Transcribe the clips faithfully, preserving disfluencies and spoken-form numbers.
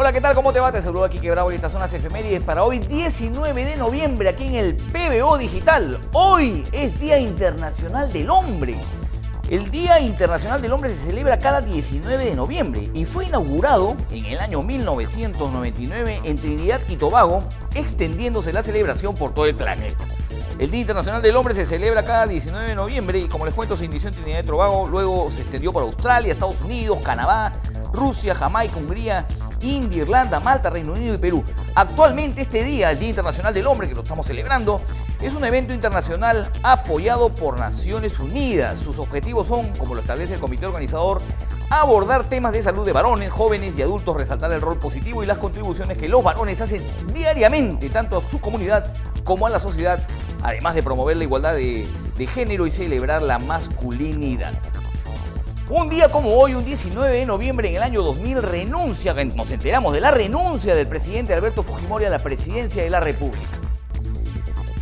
Hola, ¿qué tal? ¿Cómo te va? Te saludo aquí Kike Bravo y estas son las efemérides para hoy diecinueve de noviembre aquí en el P B O Digital. Hoy es Día Internacional del Hombre. El Día Internacional del Hombre se celebra cada diecinueve de noviembre y fue inaugurado en el año mil novecientos noventa y nueve en Trinidad y Tobago, extendiéndose la celebración por todo el planeta. El Día Internacional del Hombre se celebra cada diecinueve de noviembre y, como les cuento, se inició en Trinidad y Tobago, luego se extendió para Australia, Estados Unidos, Canadá, Rusia, Jamaica, Hungría, India, Irlanda, Malta, Reino Unido y Perú. Actualmente este día, el Día Internacional del Hombre, que lo estamos celebrando, es un evento internacional apoyado por Naciones Unidas. Sus objetivos son, como lo establece el comité organizador, abordar temas de salud de varones, jóvenes y adultos, resaltar el rol positivo y las contribuciones que los varones hacen diariamente, tanto a su comunidad como a la sociedad, además de promover la igualdad de, de género y celebrar la masculinidad. Un día como hoy, un diecinueve de noviembre en el año dos mil, renuncia, nos enteramos de la renuncia del presidente Alberto Fujimori a la presidencia de la República.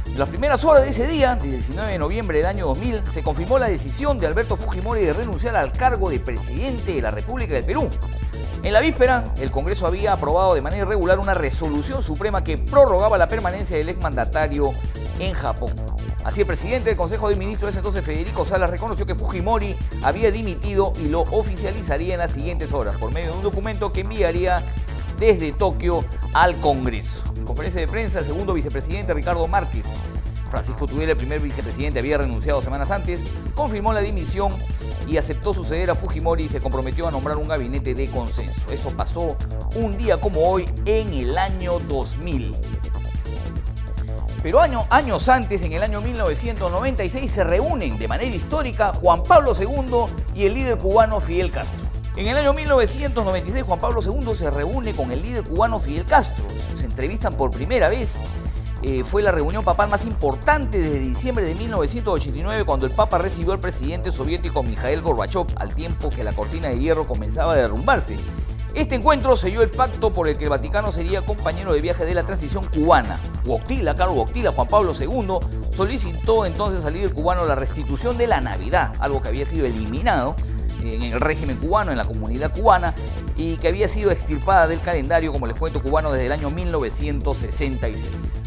En las primeras horas de ese día, del diecinueve de noviembre del año dos mil, se confirmó la decisión de Alberto Fujimori de renunciar al cargo de presidente de la República del Perú. En la víspera, el Congreso había aprobado de manera irregular una resolución suprema que prorrogaba la permanencia del exmandatario en Japón. Así, el presidente del Consejo de Ministros de ese entonces, Federico Salas, reconoció que Fujimori había dimitido y lo oficializaría en las siguientes horas por medio de un documento que enviaría desde Tokio al Congreso. En conferencia de prensa, el segundo vicepresidente Ricardo Márquez, Francisco Tudela, el primer vicepresidente, había renunciado semanas antes, confirmó la dimisión y aceptó suceder a Fujimori y se comprometió a nombrar un gabinete de consenso. Eso pasó un día como hoy en el año dos mil. Pero año, años antes, en el año mil novecientos noventa y seis, se reúnen de manera histórica Juan Pablo segundo y el líder cubano Fidel Castro. En el año mil novecientos noventa y seis, Juan Pablo segundo se reúne con el líder cubano Fidel Castro. Se entrevistan por primera vez. Eh, fue la reunión papal más importante desde diciembre de mil novecientos ochenta y nueve, cuando el Papa recibió al presidente soviético Mikhail Gorbachov, al tiempo que la cortina de hierro comenzaba a derrumbarse. Este encuentro selló el pacto por el que el Vaticano sería compañero de viaje de la transición cubana. Wojtyla, Carlos Wojtyla, Juan Pablo segundo, solicitó entonces al líder cubano la restitución de la Navidad, algo que había sido eliminado en el régimen cubano, en la comunidad cubana, y que había sido extirpada del calendario, como les cuento, cubano desde el año mil novecientos sesenta y seis.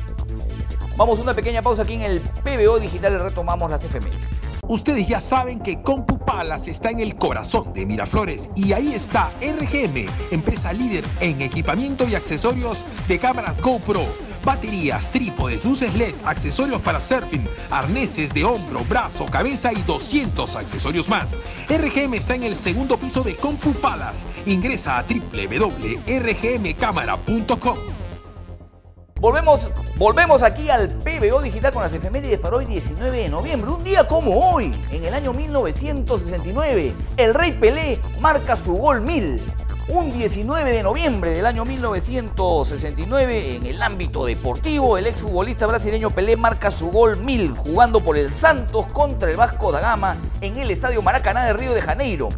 Vamos a una pequeña pausa aquí en el P B O Digital y retomamos las efemérides. Ustedes ya saben que Compu Palas está en el corazón de Miraflores y ahí está R G M, empresa líder en equipamiento y accesorios de cámaras GoPro, baterías, trípodes, luces L E D, accesorios para surfing, arneses de hombro, brazo, cabeza y doscientos accesorios más. R G M está en el segundo piso de Compu Palas. Ingresa a w w w punto r g m cámara punto com. Volvemos, volvemos aquí al P B O Digital con las efemérides para hoy diecinueve de noviembre. Un día como hoy, en el año mil novecientos sesenta y nueve, el rey Pelé marca su gol mil. Un diecinueve de noviembre del año mil novecientos sesenta y nueve, en el ámbito deportivo, el exfutbolista brasileño Pelé marca su gol mil, jugando por el Santos contra el Vasco da Gama en el estadio Maracaná de Río de Janeiro.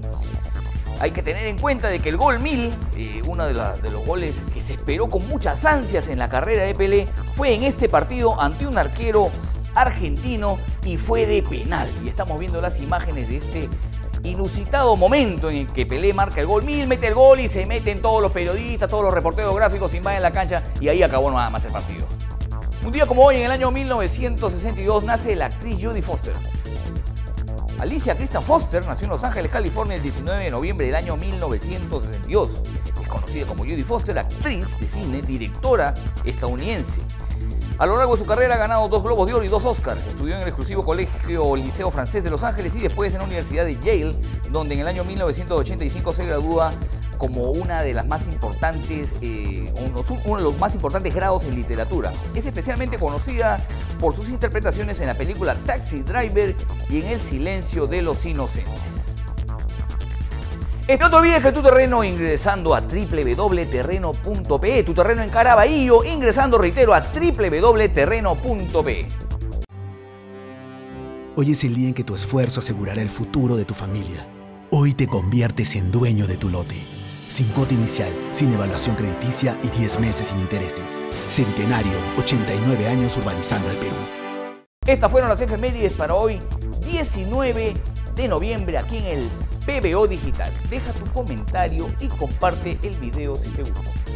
Hay que tener en cuenta de que el gol mil, eh, uno de, la, de los goles que se esperó con muchas ansias en la carrera de Pelé, fue en este partido ante un arquero argentino y fue de penal. Y estamos viendo las imágenes de este inusitado momento en el que Pelé marca el gol mil, mete el gol y se meten todos los periodistas, todos los reporteros gráficos, invaden la cancha y ahí acabó nada más el partido. Un día como hoy, en el año mil novecientos sesenta y dos, nace la actriz Jodie Foster. Alicia Christian Foster nació en Los Ángeles, California, el diecinueve de noviembre del año mil novecientos sesenta y dos. Es conocida como Jodie Foster, actriz de cine, directora estadounidense. A lo largo de su carrera ha ganado dos Globos de Oro y dos Oscars. Estudió en el exclusivo colegio Liceo Francés de Los Ángeles y después en la Universidad de Yale, donde en el año mil novecientos ochenta y cinco se gradúa como una de las más importantes, eh, uno, uno de los más importantes grados en literatura. Es especialmente conocida por sus interpretaciones en la película Taxi Driver y en El silencio de los inocentes. No te olvides que tu terreno ingresando a w w w punto terreno punto p e, tu terreno en Caraballo, ingresando, reitero, a w w w punto terreno punto p e. Hoy es el día en que tu esfuerzo asegurará el futuro de tu familia. Hoy te conviertes en dueño de tu lote. Sin cuota inicial, sin evaluación crediticia y diez meses sin intereses. Centenario, ochenta y nueve años urbanizando al Perú. Estas fueron las efemérides para hoy, diecinueve de noviembre, aquí en el P B O Digital. Deja tu comentario y comparte el video si te gustó.